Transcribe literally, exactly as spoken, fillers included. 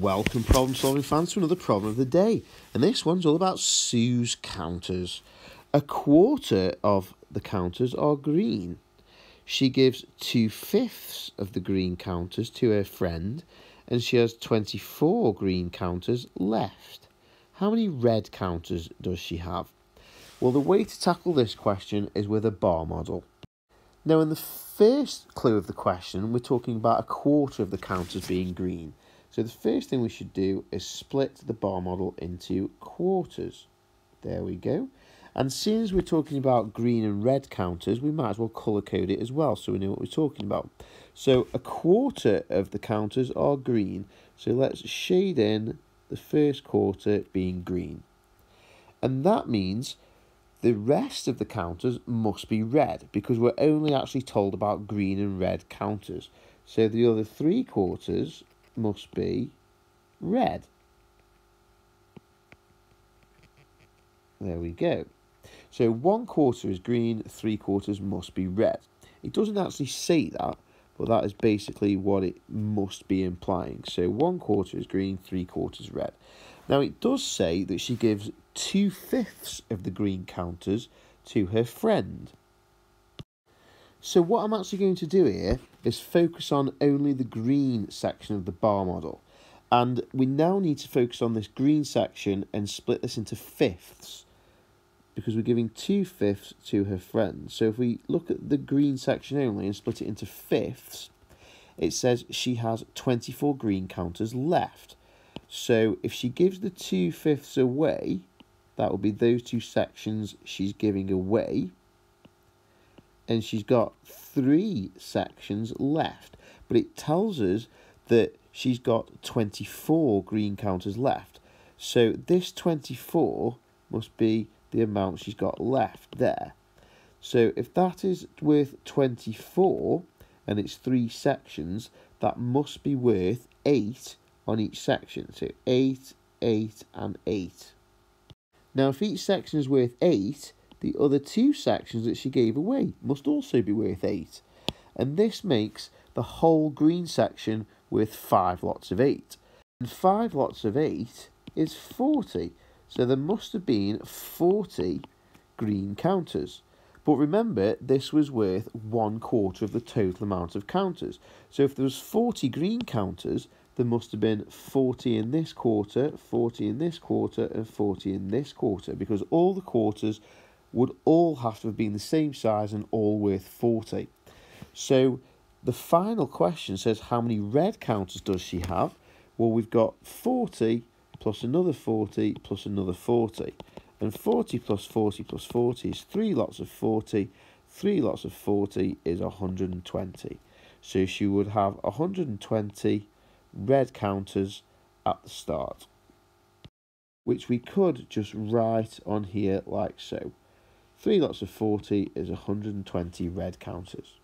Welcome, problem solving fans, to another problem of the day, and this one's all about Sue's counters. A quarter of the counters are green. She gives two-fifths of the green counters to her friend, and she has twenty-four green counters left. How many red counters does she have? Well, the way to tackle this question is with a bar model. Now, in the first clue of the question, we're talking about a quarter of the counters being green. So the first thing we should do is split the bar model into quarters. There we go. And since we're talking about green and red counters, we might as well colour code it as well so we know what we're talking about. So a quarter of the counters are green. So let's shade in the first quarter being green. And that means the rest of the counters must be red because we're only actually told about green and red counters. So the other three quarters must be red. There we go. So one quarter is green, three quarters must be red. It doesn't actually say that, but that is basically what it must be implying. So one quarter is green, three quarters red. Now it does say that she gives two-fifths of the green counters to her friend. So what I'm actually going to do here is focus on only the green section of the bar model. And we now need to focus on this green section and split this into fifths, because we're giving two fifths to her friend. So if we look at the green section only and split it into fifths, it says she has twenty-four green counters left. So if she gives the two fifths away, that will be those two sections she's giving away. And she's got three sections left, but it tells us that she's got twenty-four green counters left. So this twenty-four must be the amount she's got left there. So if that is worth twenty-four and it's three sections, that must be worth eight on each section. So eight, eight and eight. Now if each section is worth eight, the other two sections that she gave away must also be worth eight. And this makes the whole green section worth five lots of eight. And five lots of eight is forty. So there must have been forty green counters. But remember, this was worth one quarter of the total amount of counters. So if there was forty green counters, there must have been forty in this quarter, forty in this quarter, and forty in this quarter, because all the quarters would all have to have been the same size and all worth forty. So the final question says, how many red counters does she have? Well, we've got forty plus another forty plus another forty. And forty plus forty plus forty is three lots of forty. three lots of forty is one hundred twenty. So she would have one hundred twenty red counters at the start, which we could just write on here like so. three lots of forty is one hundred twenty red counters.